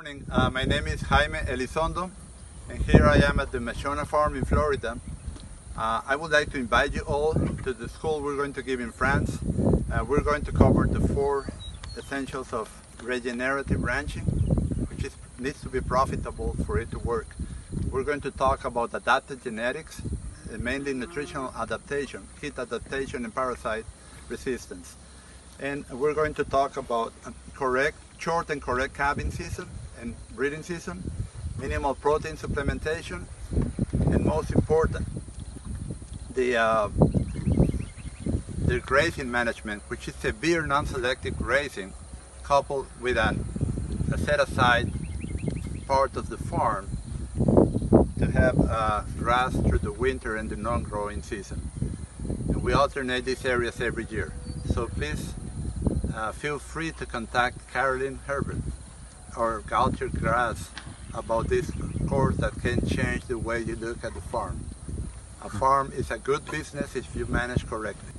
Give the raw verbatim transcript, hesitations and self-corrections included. Good morning, uh, my name is Jaime Elizondo, and here I am at the Mashona farm in Florida. Uh, I would like to invite you all to the school we're going to give in France. Uh, we're going to cover the four essentials of regenerative ranching, which is, needs to be profitable for it to work. We're going to talk about adapted genetics, and mainly nutritional adaptation, heat adaptation and parasite resistance. And we're going to talk about correct, short and correct calving season and breeding season, minimal protein supplementation, and most important, the, uh, the grazing management, which is severe non-selective grazing coupled with an, a set-aside part of the farm to have uh, grass through the winter and the non-growing season. And we alternate these areas every year. So please uh, feel free to contact Caroline Herbert or Goucher Grass about this course that can change the way you look at the farm. A farm is a good business if you manage correctly.